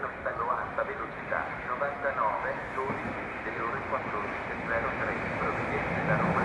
390 velocità 99 12 delle ore 14:03 proveniente da Roma.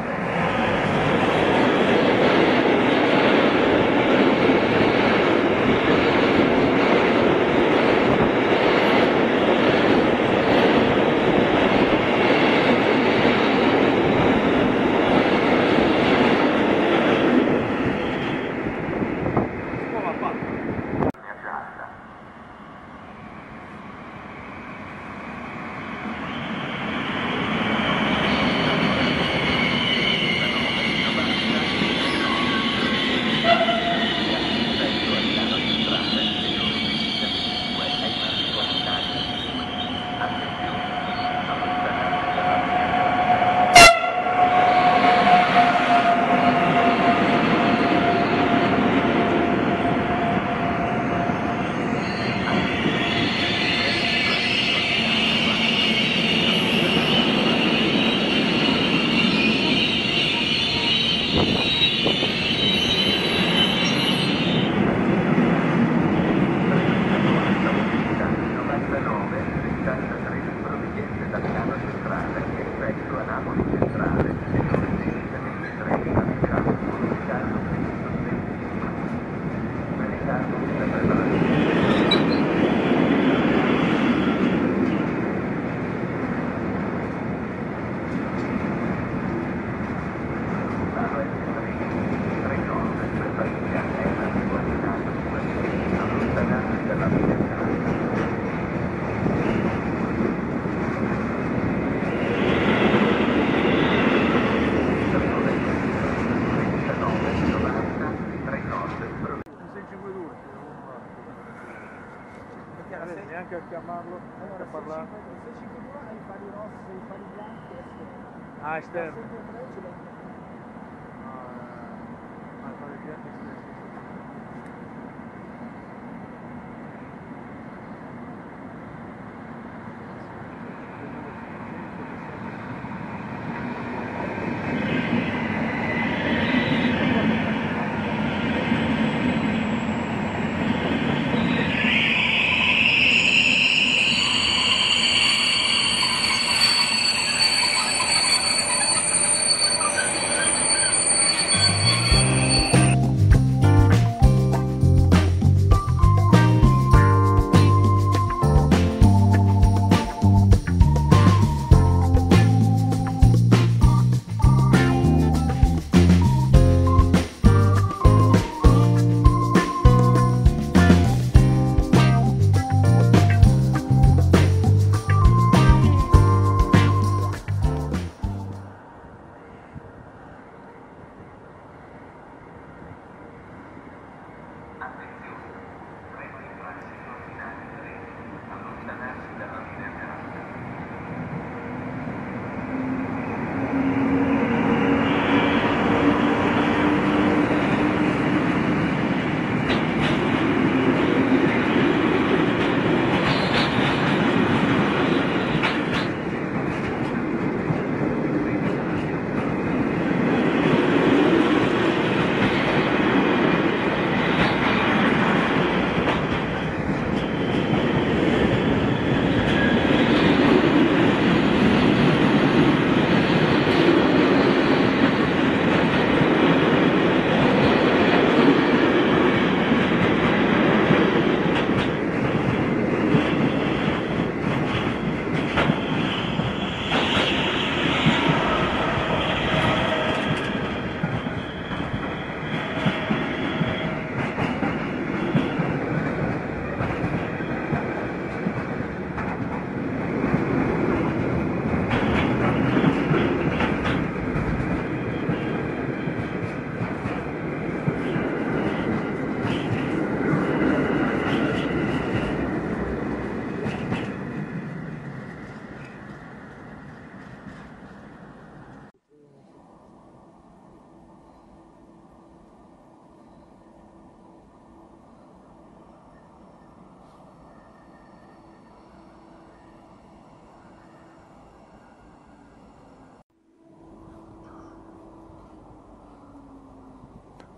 Neanche a chiamarlo, neanche a parlare. Se ci figura i pali rossi, i pali bianchi esterni. Ah, esterni. Ma i pali bianchi esterni.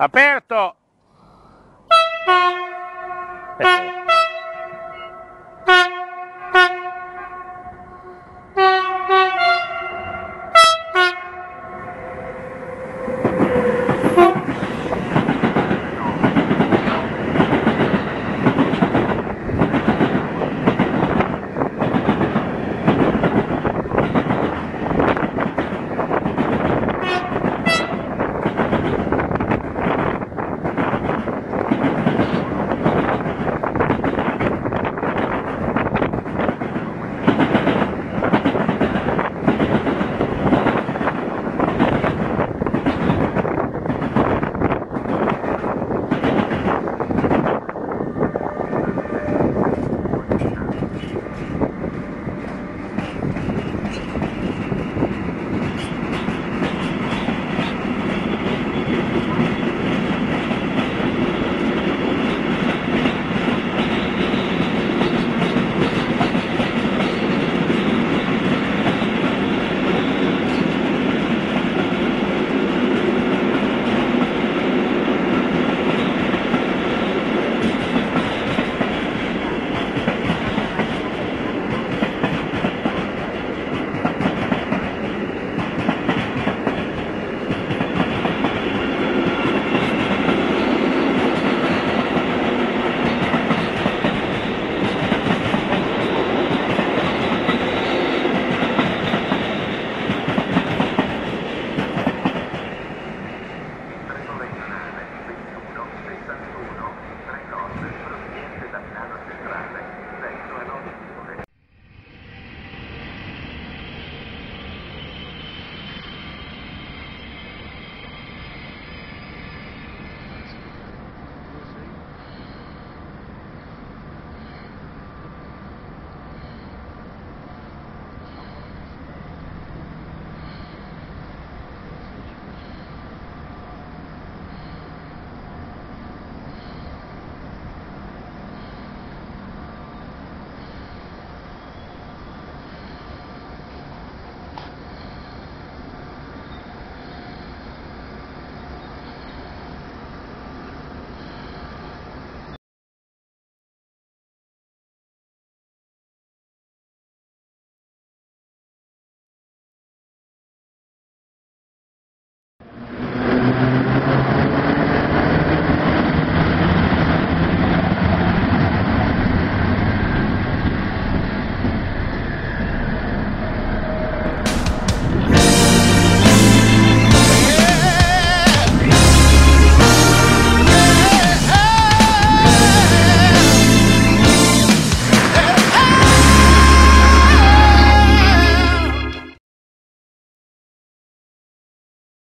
Aperto!